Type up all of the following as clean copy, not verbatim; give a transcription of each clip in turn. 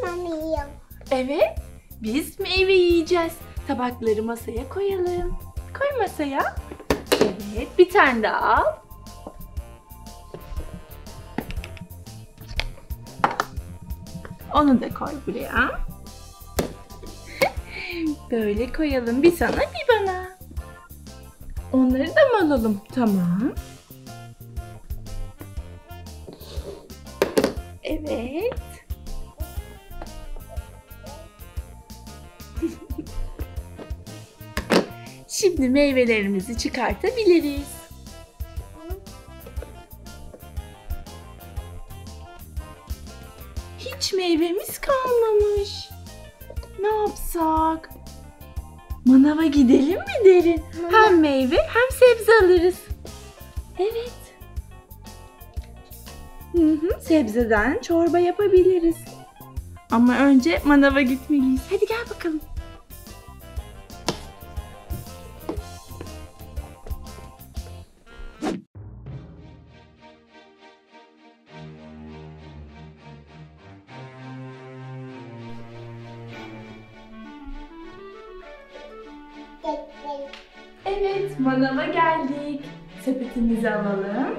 Tamam mı yiyorum? Evet, biz meyve yiyeceğiz. Tabakları masaya koyalım. Koy masaya. Evet, bir tane daha al. Onu da koy buraya. Böyle koyalım. Bir sana bir bana. Onları da mı alalım? Tamam. Evet. Şimdi meyvelerimizi çıkartabiliriz. Hiç meyvemiz kalmamış. Ne yapsak? Manava gidelim mi Derin? Manav. Hem meyve hem sebze alırız. Evet. Hı, sebzeden çorba yapabiliriz. Ama önce manava gitmeliyiz. Hadi gel bakalım. Evet, manava geldik. Sepetimizi alalım.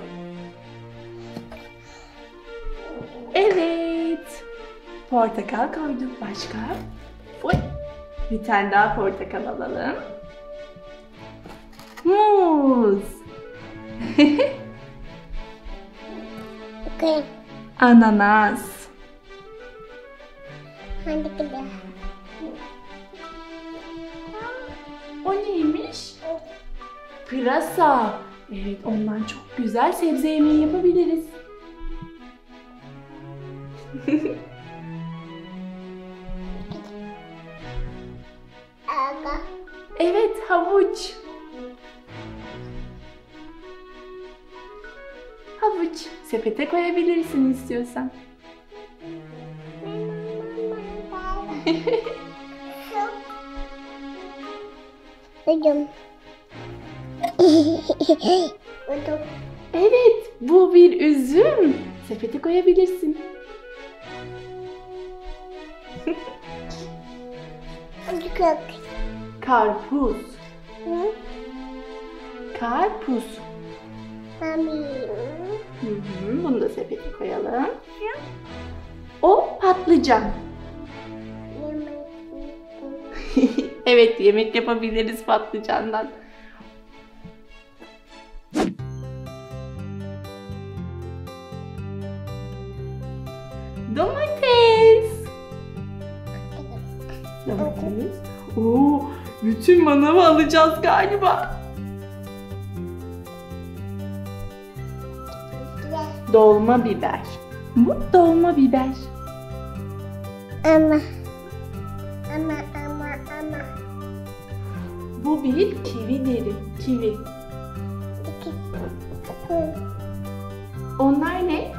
Evet. Portakal koyduk. Başka? Oy. Bir tane daha portakal alalım. Muz. Okay. Ananas. Hadi gidelim. O neymiş? Pırasa. Evet, ondan çok güzel sebze yemeği yapabiliriz. Evet, havuç. Havuç. Sepete koyabilirsin istiyorsan. Evet, bu bir üzüm. Sepete koyabilirsin. Karpuz. Hı? Karpuz. Hı-hı, bunu da sepete koyalım. Hı? O patlıcan. Evet, yemek yapabiliriz patlıcandan. Domates. Domates. Oo, bütün manavı alacağız galiba. Dolma biber. Bu dolma biber. Ama. Bu bir kivi Derin. Kivi. Onlar ne?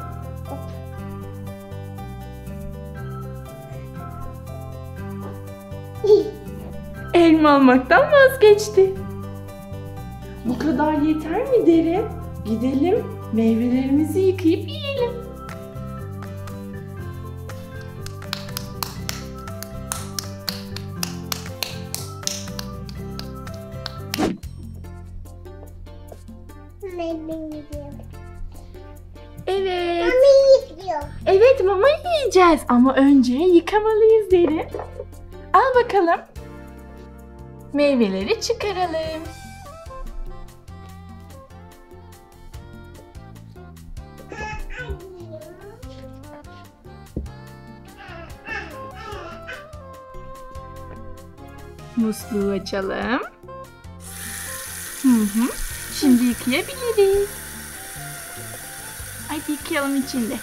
Elma almaktan vazgeçti. Bu kadar yeter mi Derin? Gidelim meyvelerimizi yıkayıp yiyelim. Evet. Mama yıkıyor. Evet, mama yiyeceğiz ama önce yıkamalıyız Derin. Al bakalım. Meyveleri çıkaralım. Musluğu açalım. Hı. Şimdi yıkayabiliriz. Hadi yıkayalım içinde.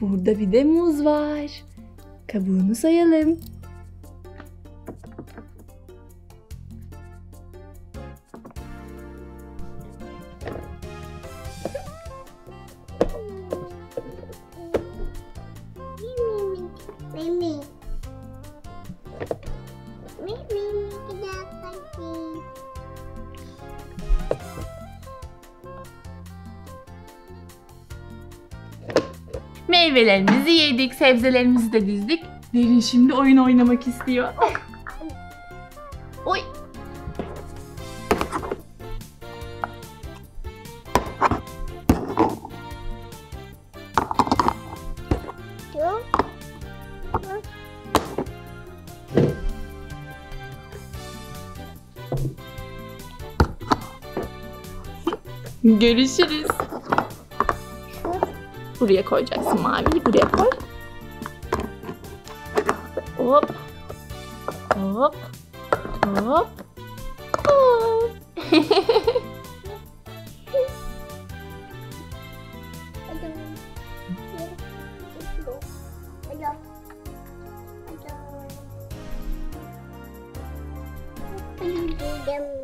Burada bir de muz var. Kabuğunu soyalım. Meyvelerimizi yedik, sebzelerimizi de dizdik. Derin şimdi oyun oynamak istiyor. Oy. Görüşürüz. Buraya koyacaksın maviyi, buraya koy. Hop. Hop. Hop. Hop.